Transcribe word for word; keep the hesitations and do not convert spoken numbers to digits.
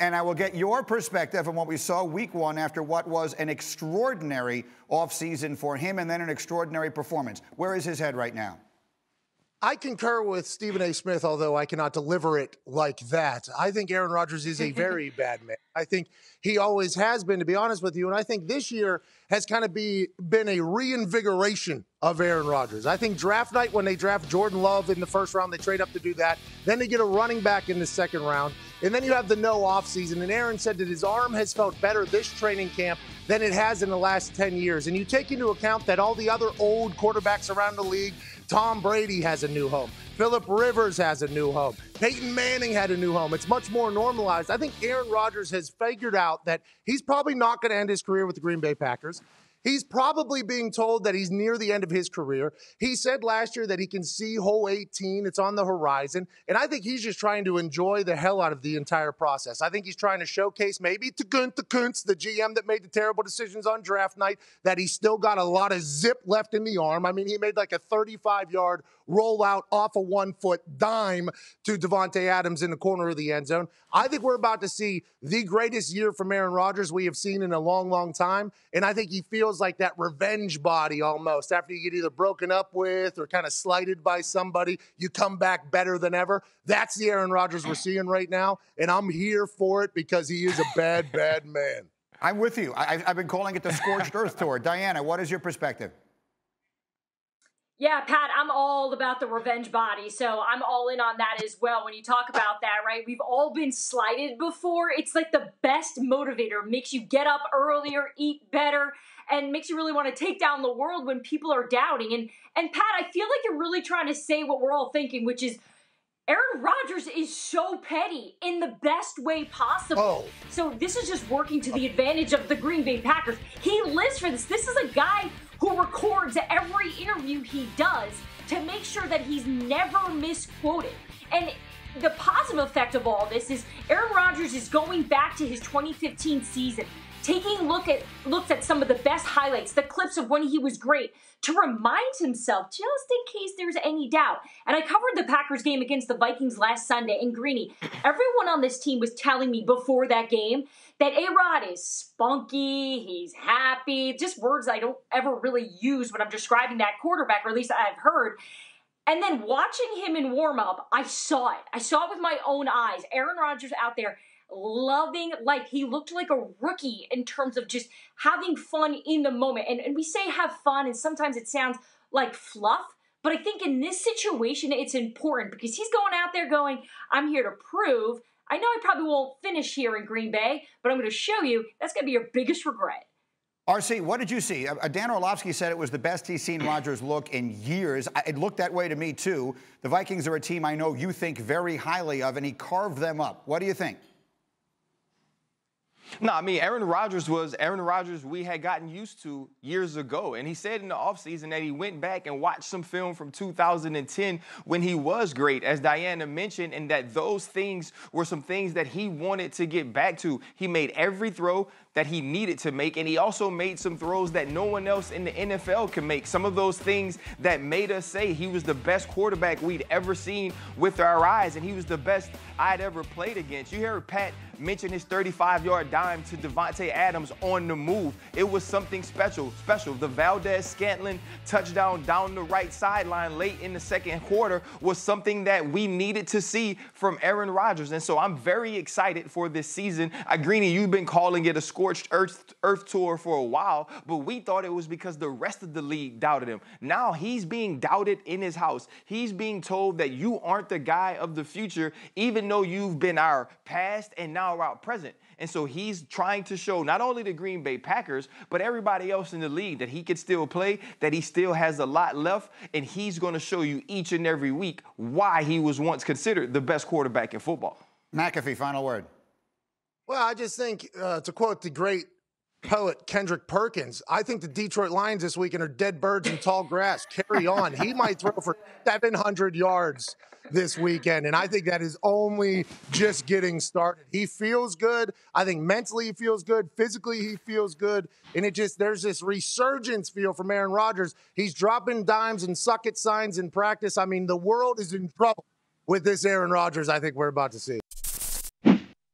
and I will get your perspective on what we saw week one after what was an extraordinary offseason for him and then an extraordinary performance. Where is his head right now? I concur with Stephen A. Smith, although I cannot deliver it like that. I think Aaron Rodgers is a very bad man. I think he always has been, to be honest with you. And I think this year has kind of be, been a reinvigoration of Aaron Rodgers. I think draft night, when they draft Jordan Love in the first round, they trade up to do that. Then they get a running back in the second round. And then you have the no offseason. And Aaron said that his arm has felt better this training camp than it has in the last ten years. And you take into account that all the other old quarterbacks around the league, Tom Brady has a new home. Phillip Rivers has a new home. Peyton Manning had a new home. It's much more normalized. I think Aaron Rodgers has figured out that he's probably not going to end his career with the Green Bay Packers. He's probably being told that he's near the end of his career. He said last year that he can see hole eighteen. It's on the horizon. And I think he's just trying to enjoy the hell out of the entire process. I think he's trying to showcase maybe to Gutekunst, the G M that made the terrible decisions on draft night, that he's still got a lot of zip left in the arm. I mean, he made like a thirty-five yard rollout off a one-foot dime to Davante Adams in the corner of the end zone. I think we're about to see the greatest year from Aaron Rodgers we have seen in a long, long time. And I think he feels like that revenge body almost. After you get either broken up with or kind of slighted by somebody, you come back better than ever. That's the Aaron Rodgers we're seeing right now, and I'm here for it because he is a bad, bad man. I'm with you. I, I've been calling it the Scorched Earth Tour. Diana, what is your perspective? Yeah, Pat, I'm all about the revenge body, so I'm all in on that as well. When you talk about that, right, we've all been slighted before. It's like the best motivator. Makes you get up earlier, eat better, and makes you really want to take down the world when people are doubting. And, and Pat, I feel like you're really trying to say what we're all thinking, which is Aaron Rodgers is so petty in the best way possible. Oh. So this is just working to the advantage of the Green Bay Packers. He lives for this. This is a guy who records every interview he does to make sure that he's never misquoted. And the positive effect of all this is Aaron Rodgers is going back to his twenty fifteen season, taking look at looks at some of the best highlights, the clips of when he was great, to remind himself just in case there's any doubt. And I covered the Packers game against the Vikings last Sunday in Greenie. Everyone on this team was telling me before that game that A-Rod is spunky, he's happy, just words I don't ever really use when I'm describing that quarterback, or at least I've heard. And then watching him in warm-up, I saw it. I saw it with my own eyes. Aaron Rodgers out there loving life. He looked like a rookie in terms of just having fun in the moment. And, and we say have fun, and sometimes it sounds like fluff, but I think in this situation, it's important because he's going out there going, I'm here to prove. I know I probably won't finish here in Green Bay, but I'm going to show you that's going to be your biggest regret. R C, what did you see? Uh, Dan Orlovsky said it was the best he's seen Rodgers look in years. I, it looked that way to me, too. The Vikings are a team I know you think very highly of, and he carved them up. What do you think? No, I mean, Aaron Rodgers was Aaron Rodgers we had gotten used to years ago. And he said in the offseason that he went back and watched some film from two thousand ten when he was great, as Diana mentioned, and that those things were some things that he wanted to get back to. He made every throw that he needed to make, and he also made some throws that no one else in the N F L can make. Some of those things that made us say he was the best quarterback we'd ever seen with our eyes, and he was the best I'd ever played against. You heard Pat mention his thirty-five yard dime to Davante Adams on the move. It was something special, special. The Valdez Scantlin touchdown down the right sideline late in the second quarter was something that we needed to see from Aaron Rodgers, and so I'm very excited for this season. Uh, Greenie, you've been calling it a score Scorched Earth, Earth Tour for a while, but we thought it was because the rest of the league doubted him. Now he's being doubted in his house. He's being told that you aren't the guy of the future, even though you've been our past and now our present. And so he's trying to show not only the Green Bay Packers, but everybody else in the league that he could still play, that he still has a lot left, and he's going to show you each and every week why he was once considered the best quarterback in football. McAfee, final word. Well, I just think, uh, to quote the great poet Kendrick Perkins, I think the Detroit Lions this weekend are dead birds in tall grass. Carry on. He might throw for seven hundred yards this weekend, and I think that is only just getting started. He feels good. I think mentally he feels good. Physically he feels good, and it just there's this resurgence feel from Aaron Rodgers. He's dropping dimes and suck it signs in practice. I mean, the world is in trouble with this Aaron Rodgers I think we're about to see.